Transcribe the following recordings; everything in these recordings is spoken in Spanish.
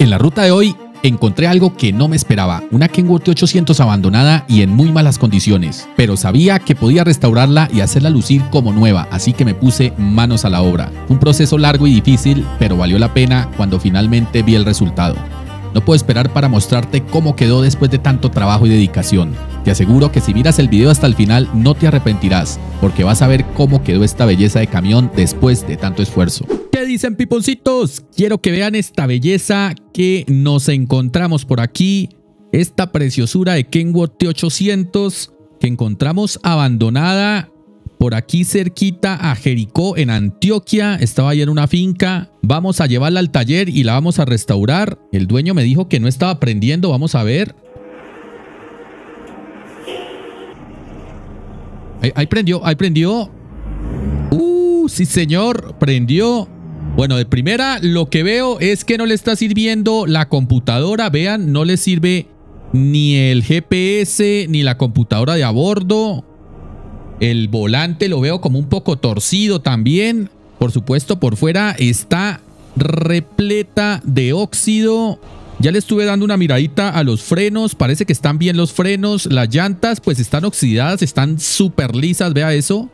En la ruta de hoy encontré algo que no me esperaba, una Kenworth T800 abandonada y en muy malas condiciones, pero sabía que podía restaurarla y hacerla lucir como nueva, así que me puse manos a la obra. Fue un proceso largo y difícil, pero valió la pena cuando finalmente vi el resultado. No puedo esperar para mostrarte cómo quedó después de tanto trabajo y dedicación. Te aseguro que si miras el video hasta el final no te arrepentirás, porque vas a ver cómo quedó esta belleza de camión después de tanto esfuerzo. ¿Qué dicen, piponcitos? Quiero que vean esta belleza que nos encontramos por aquí. Esta preciosura de Kenworth T800 que encontramos abandonada por aquí cerquita a Jericó, en Antioquia. Estaba ahí en una finca. Vamos a llevarla al taller y la vamos a restaurar. El dueño me dijo que no estaba prendiendo. Vamos a ver. Ahí prendió, ahí prendió. Sí señor, prendió. Bueno, de primera lo que veo es que no le está sirviendo la computadora. Vean, no le sirve ni el GPS ni la computadora de a bordo. El volante lo veo como un poco torcido también. Por supuesto, por fuera está repleta de óxido. Ya le estuve dando una miradita a los frenos. Parece que están bien los frenos. Las llantas pues están oxidadas, están súper lisas. Vea eso.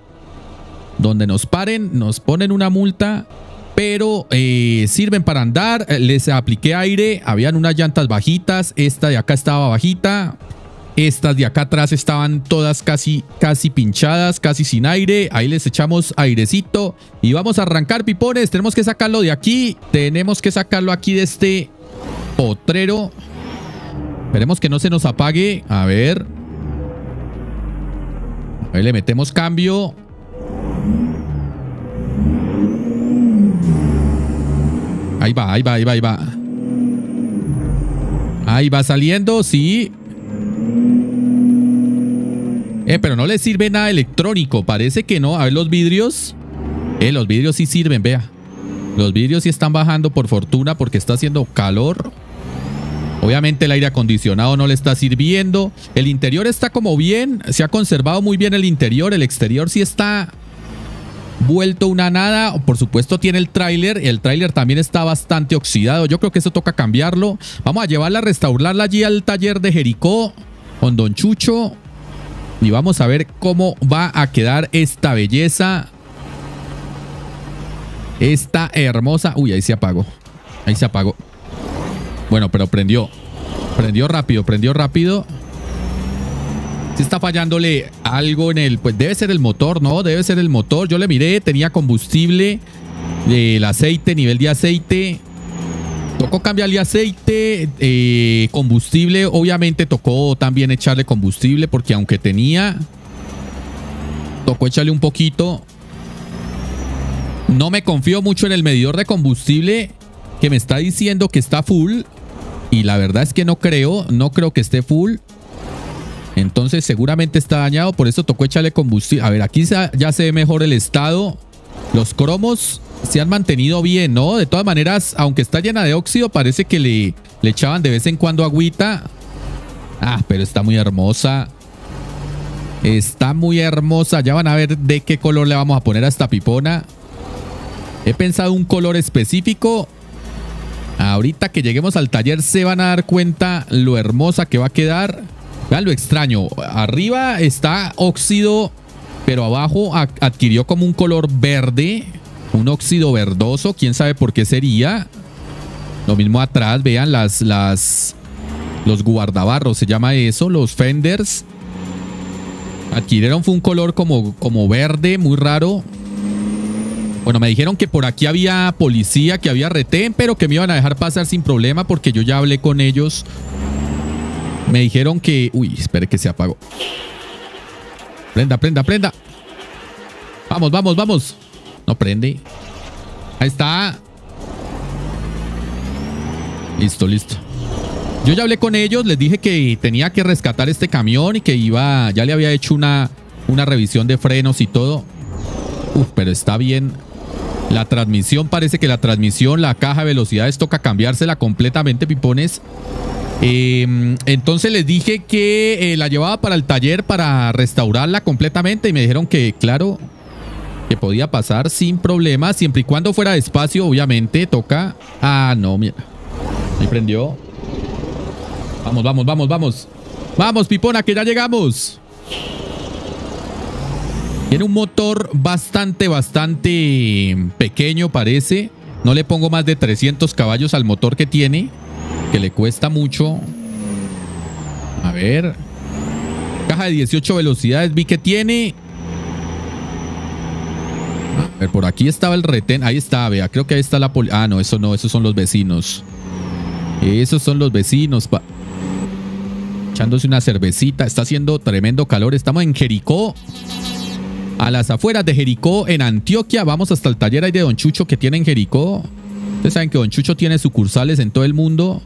Donde nos paren, nos ponen una multa. Pero sirven para andar. Les apliqué aire. Habían unas llantas bajitas. Esta de acá estaba bajita. Estas de acá atrás estaban todas casi pinchadas, casi sin aire. Ahí les echamos airecito y vamos a arrancar, pipones. Tenemos que sacarlo de aquí. Tenemos que sacarlo aquí de este potrero. Esperemos que no se nos apague. A ver. Ahí le metemos cambio. Ahí va, ahí va, ahí va, ahí va. Ahí va saliendo, sí. Pero no le sirve nada electrónico. Parece que no. A ver los vidrios. Los vidrios sí sirven, vea. Los vidrios sí están bajando por fortuna porque está haciendo calor. Obviamente el aire acondicionado no le está sirviendo. El interior está como bien. Se ha conservado muy bien el interior. El exterior sí está vuelto una nada. Por supuesto tiene el tráiler. El tráiler también está bastante oxidado. Yo creo que eso toca cambiarlo. Vamos a llevarla a restaurarla allí al taller de Jericó con Don Chucho. Y vamos a ver cómo va a quedar esta belleza. Esta hermosa... Uy, ahí se apagó. Ahí se apagó. Bueno, pero prendió. Prendió rápido, prendió rápido. Se está fallándole algo en el... Pues debe ser el motor, ¿no? Debe ser el motor. Yo le miré, tenía combustible. El aceite, nivel de aceite. Tocó cambiarle aceite, combustible. Obviamente tocó también echarle combustible porque aunque tenía, tocó echarle un poquito. No me confío mucho en el medidor de combustible que me está diciendo que está full. Y la verdad es que no creo que esté full. Entonces seguramente está dañado, por eso tocó echarle combustible. A ver, aquí ya se ve mejor el estado. Los cromos se han mantenido bien, ¿no? De todas maneras, aunque está llena de óxido, parece que le echaban de vez en cuando agüita. Ah, pero está muy hermosa. Está muy hermosa. Ya van a ver de qué color le vamos a poner a esta pipona. He pensado un color específico. Ahorita que lleguemos al taller se van a dar cuenta lo hermosa que va a quedar. Vean lo extraño. Arriba está óxido, pero abajo adquirió como un color verde. Un óxido verdoso, quién sabe por qué sería. Lo mismo atrás, vean los guardabarros, se llama eso, los fenders. Adquirieron fue un color como verde, muy raro. Bueno, me dijeron que por aquí había policía, que había retén, pero que me iban a dejar pasar sin problema porque yo ya hablé con ellos. Me dijeron que... Uy, espere que se apagó. Prenda, prenda, prenda. Vamos, vamos, vamos. No prende. Ahí está. Listo, listo. Yo ya hablé con ellos. Les dije que tenía que rescatar este camión y que iba... Ya le había hecho una revisión de frenos y todo. Uf, pero está bien. La transmisión, parece que la transmisión, la caja de velocidades, toca cambiársela completamente, pipones. Entonces les dije que la llevaba para el taller para restaurarla completamente y me dijeron que, claro... Que podía pasar sin problema, siempre y cuando fuera despacio, obviamente. Toca... Ah, no, mira. Ahí prendió. Vamos, vamos, vamos, vamos. Vamos, Pipona, que ya llegamos. Tiene un motor bastante pequeño, parece. No le pongo más de 300 caballos al motor que tiene, que le cuesta mucho. A ver. Caja de 18 velocidades, vi que tiene. A ver, por aquí estaba el retén. Ahí está, vea, creo que ahí está la poli. Ah, no, eso no, esos son los vecinos. Esos son los vecinos. Echándose una cervecita. Está haciendo tremendo calor. Estamos en Jericó. A las afueras de Jericó, en Antioquia. Vamos hasta el taller ahí de Don Chucho que tiene en Jericó. Ustedes saben que Don Chucho tiene sucursales en todo el mundo.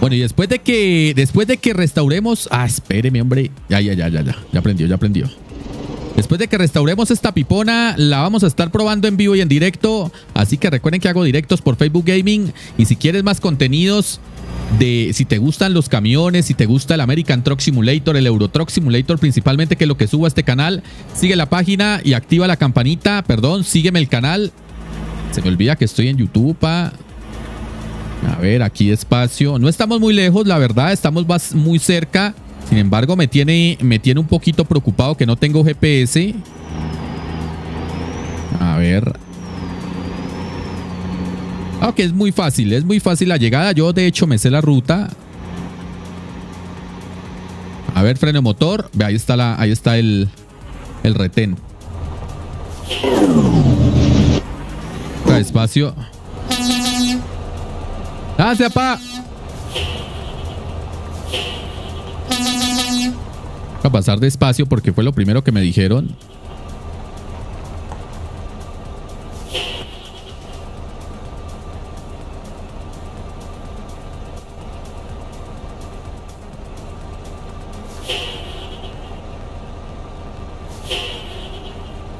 Bueno, y después de que restauremos... Ah, espéreme, hombre. Ya. Ya aprendió. Después de que restauremos esta pipona, la vamos a estar probando en vivo y en directo. Así que recuerden que hago directos por Facebook Gaming. Y si quieres más contenidos... Si te gustan los camiones, si te gusta el American Truck Simulator, el Euro Truck Simulator, principalmente, que es lo que subo a este canal, sigue la página y activa la campanita. Perdón, sígueme el canal. Se me olvida que estoy en YouTube, pa. A ver, aquí despacio. No estamos muy lejos, la verdad, estamos muy cerca. Sin embargo, me tiene un poquito preocupado que no tengo GPS. A ver... Aunque okay, es muy fácil la llegada. Yo de hecho me sé la ruta. A ver, freno motor. Ve, ahí está el retén. Está despacio. ¡Hacia pa! Voy a pasar despacio porque fue lo primero que me dijeron.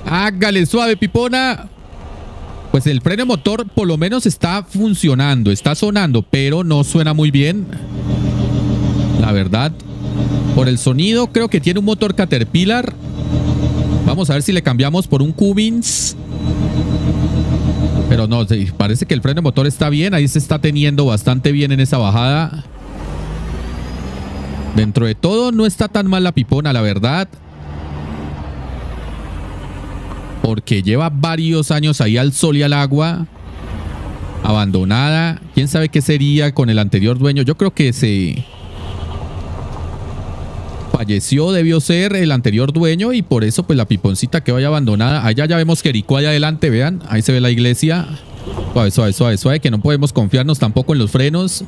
Hágale suave, Pipona. Pues el freno motor por lo menos está funcionando, está sonando, pero no suena muy bien. La verdad, por el sonido creo que tiene un motor Caterpillar. Vamos a ver si le cambiamos por un Cummins. Pero no, parece que el freno motor está bien, ahí se está teniendo bastante bien en esa bajada. Dentro de todo no está tan mal la Pipona, la verdad. Porque lleva varios años ahí al sol y al agua, abandonada. ¿Quién sabe qué sería con el anterior dueño? Yo creo que se falleció, debió ser el anterior dueño, y por eso pues la piponcita quedó ahí abandonada. Allá ya vemos Jericó allá adelante, vean, ahí se ve la iglesia. Suave, suave, suave, suave, que no podemos confiarnos tampoco en los frenos.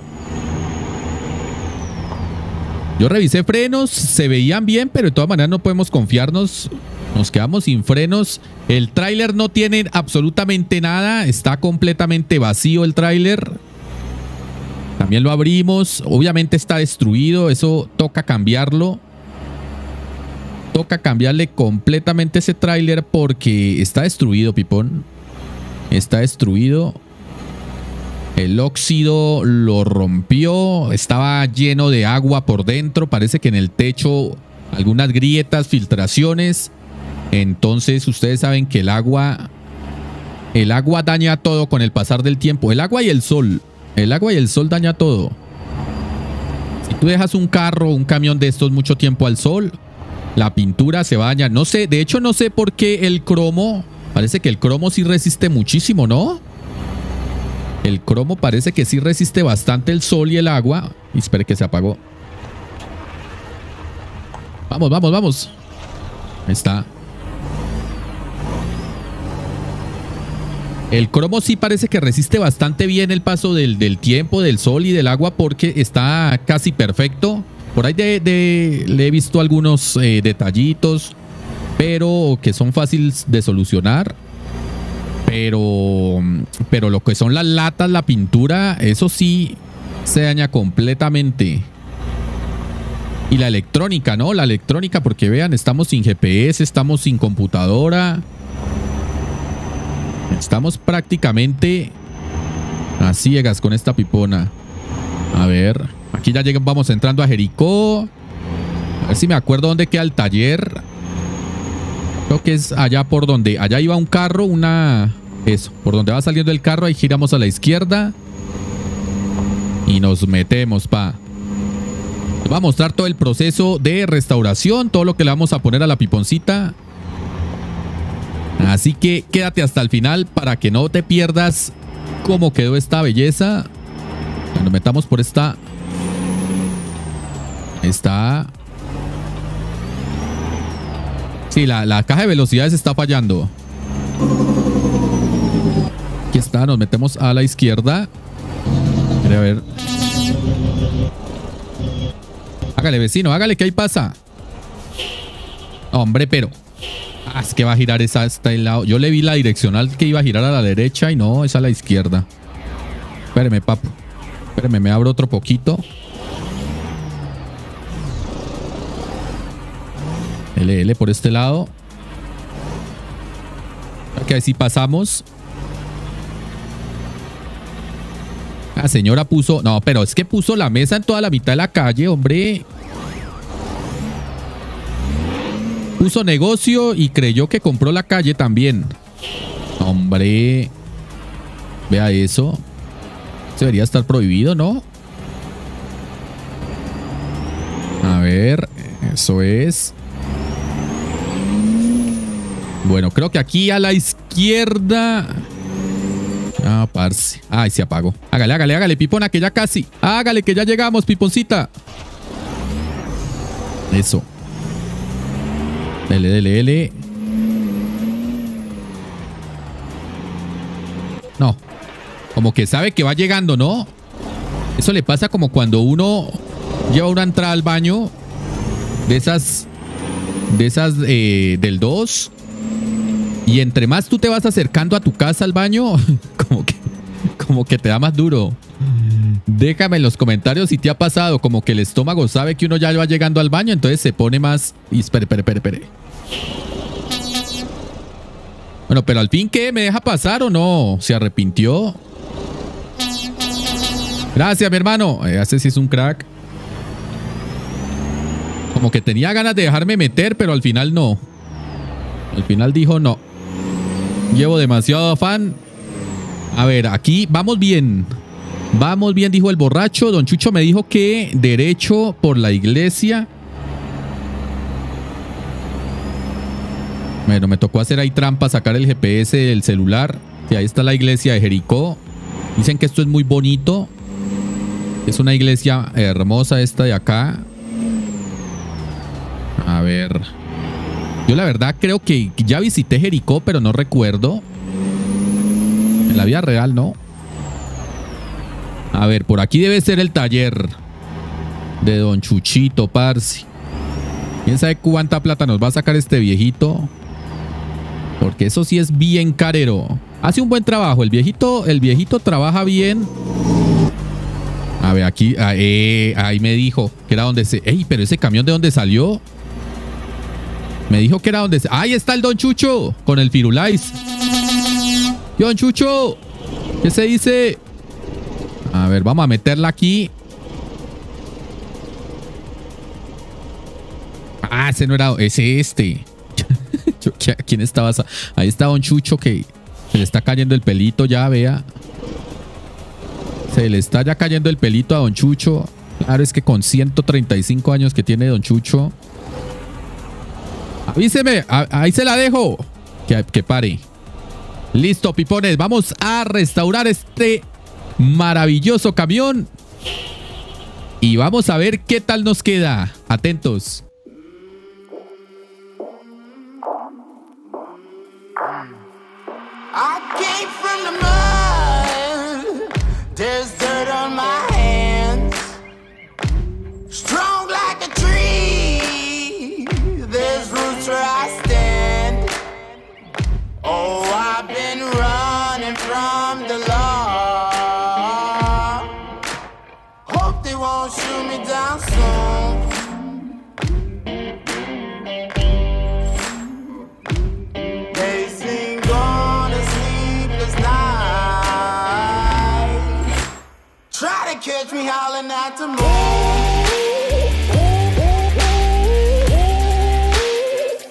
Yo revisé frenos, se veían bien, pero de todas maneras no podemos confiarnos. Nos quedamos sin frenos. El tráiler no tiene absolutamente nada. Está completamente vacío el tráiler. También lo abrimos. Obviamente está destruido. Eso toca cambiarlo. Toca cambiarle completamente ese tráiler porque está destruido, Pipón. Está destruido. El óxido lo rompió. Estaba lleno de agua por dentro. Parece que en el techo algunas grietas, filtraciones. Entonces ustedes saben que el agua daña todo con el pasar del tiempo. El agua y el sol daña todo. Si tú dejas un carro, un camión de estos mucho tiempo al sol, la pintura se va a dañar. No sé, de hecho no sé por qué el cromo, parece que el cromo sí resiste muchísimo, ¿no? El cromo parece que sí resiste bastante el sol y el agua. Y espere que se apagó. Vamos, vamos, vamos. Ahí está. El cromo sí parece que resiste bastante bien el paso del tiempo, del sol y del agua, porque está casi perfecto. Por ahí le he visto algunos detallitos, pero que son fáciles de solucionar. Pero lo que son las latas, la pintura, eso sí se daña completamente. Y la electrónica, ¿no? La electrónica, porque vean, estamos sin GPS, estamos sin computadora. Estamos prácticamente a ciegas con esta pipona. A ver, aquí ya llegamos, vamos entrando a Jericó. A ver si me acuerdo dónde queda el taller. Creo que es allá por donde... Allá iba un carro, una Eso, por donde va saliendo el carro, ahí giramos a la izquierda y nos metemos, pa. Les voy a mostrar todo el proceso de restauración, todo lo que le vamos a poner a la piponcita. Así que quédate hasta el final para que no te pierdas cómo quedó esta belleza. Nos metamos por esta. Esta. Sí, la caja de velocidades está fallando. Aquí está, nos metemos a la izquierda. A ver. Hágale, vecino, hágale, que ahí pasa. Hombre, pero. Ah, es que va a girar esa hasta el lado. Yo le vi la direccional que iba a girar a la derecha y no, es a la izquierda. Espéreme, papu. Espéreme, me abro otro poquito. LL por este lado. Aquí así pasamos. La señora puso... No, pero es que puso la mesa en toda la mitad de la calle, hombre. Puso negocio y creyó que compró la calle también. Hombre. Vea eso. Debería estar prohibido, ¿no? A ver. Eso es. Bueno, creo que aquí a la izquierda. Ah, parce. Ay, se apagó. Hágale, hágale, hágale, pipona, que ya casi. Hágale, que ya llegamos, piponcita. Eso. Dele, dele, dele. No. Como que sabe que va llegando, ¿no? Eso le pasa como cuando uno lleva una entrada al baño de esas. De esas del 2. Y entre más tú te vas acercando a tu casa al baño, como que te da más duro. Déjame en los comentarios si te ha pasado, como que el estómago sabe que uno ya va llegando al baño, entonces se pone más... Y espere, espere, espere, espere. Bueno, pero al fin, ¿qué? ¿Me deja pasar o no? ¿Se arrepintió? Gracias, mi hermano. Ese sí es un crack. Como que tenía ganas de dejarme meter, pero al final no. Al final dijo no. Llevo demasiado afán. A ver, aquí vamos bien. Vamos bien, dijo el borracho. Don Chucho me dijo que derecho por la iglesia. Bueno, me tocó hacer ahí trampa, sacar el GPS del celular. Y ahí está la iglesia de Jericó. Dicen que esto es muy bonito. Es una iglesia hermosa esta de acá. A ver... Yo la verdad creo que ya visité Jericó, pero no recuerdo. En la vida real, ¿no? A ver, por aquí debe ser el taller de Don Chuchito, parce. ¿Quién sabe cuánta plata nos va a sacar este viejito? Porque eso sí es bien carero. Hace un buen trabajo. El viejito trabaja bien. A ver, aquí... ahí me dijo que era donde se... ¡Ey! ¿Pero ese camión de dónde salió? Me dijo que era donde... ¡Ahí está el Don Chucho! Con el Firulais. ¡Don Chucho! ¿Qué se dice? A ver, vamos a meterla aquí. Ah, ese no era... Ese este. ¿Quién estaba? Ahí está Don Chucho que se le está cayendo el pelito ya, vea. Se le está ya cayendo el pelito a Don Chucho. Claro, es que con 135 años que tiene Don Chucho... Avíseme, ahí se la dejo. Que pare. Listo, pipones. Vamos a restaurar este maravilloso camión. Y vamos a ver qué tal nos queda. Atentos. Catch me howling at the moon.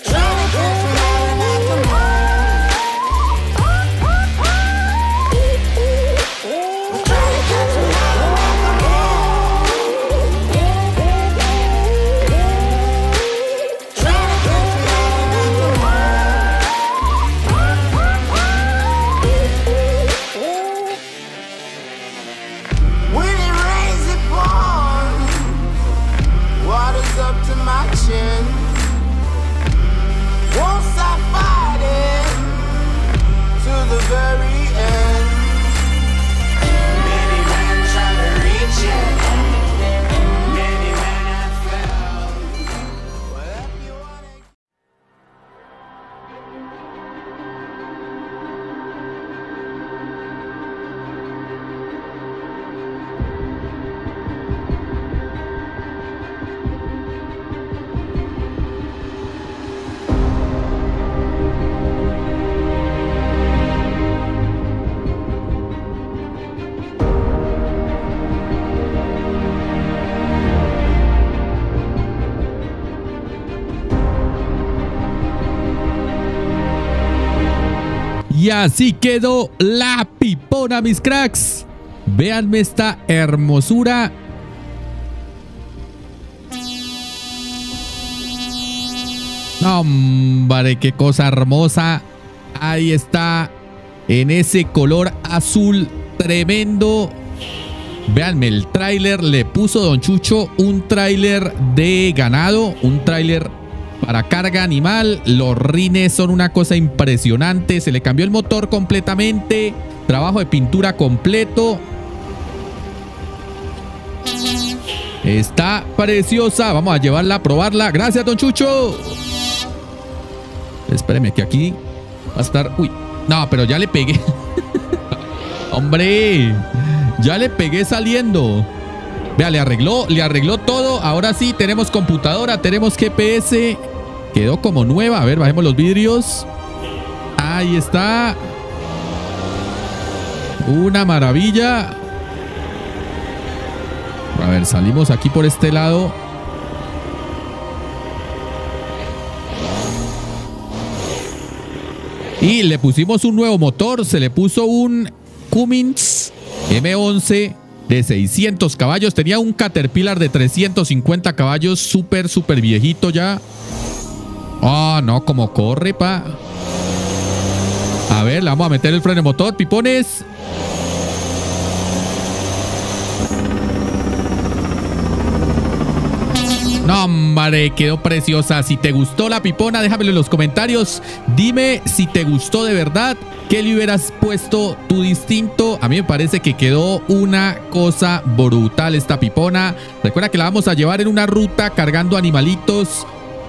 Trying to catch me howling at the moon. Y así quedó la pipona, mis cracks. Véanme esta hermosura. Hombre, qué cosa hermosa. Ahí está, en ese color azul tremendo. Véanme el tráiler. Le puso Don Chucho un tráiler de ganado, un tráiler para carga animal. Los rines son una cosa impresionante. Se le cambió el motor completamente. Trabajo de pintura completo. Está preciosa. Vamos a llevarla a probarla. Gracias, Don Chucho. Espéreme que aquí va a estar... Uy, no, pero ya le pegué. Hombre, ya le pegué saliendo. Vea, le arregló todo. Ahora sí, tenemos computadora, tenemos GPS. Quedó como nueva. A ver, bajemos los vidrios. Ahí está. Una maravilla. A ver, salimos aquí por este lado. Y le pusimos un nuevo motor. Se le puso un Cummins M11 de 600 caballos. Tenía un Caterpillar de 350 caballos. Súper, súper viejito ya. Ah, oh, no, como corre, pa. A ver, le vamos a meter el freno de motor, pipones. No, hombre, quedó preciosa. Si te gustó la pipona, déjamelo en los comentarios. Dime si te gustó de verdad, qué le hubieras puesto tu distinto. A mí me parece que quedó una cosa brutal esta pipona. Recuerda que la vamos a llevar en una ruta cargando animalitos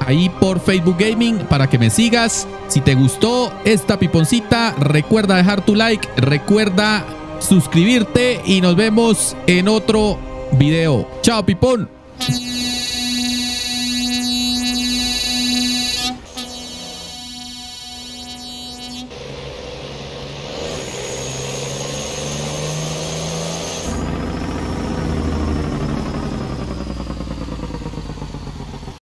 ahí por Facebook Gaming para que me sigas. Si te gustó esta piponcita, recuerda dejar tu like, recuerda suscribirte y nos vemos en otro video. Chao, pipón.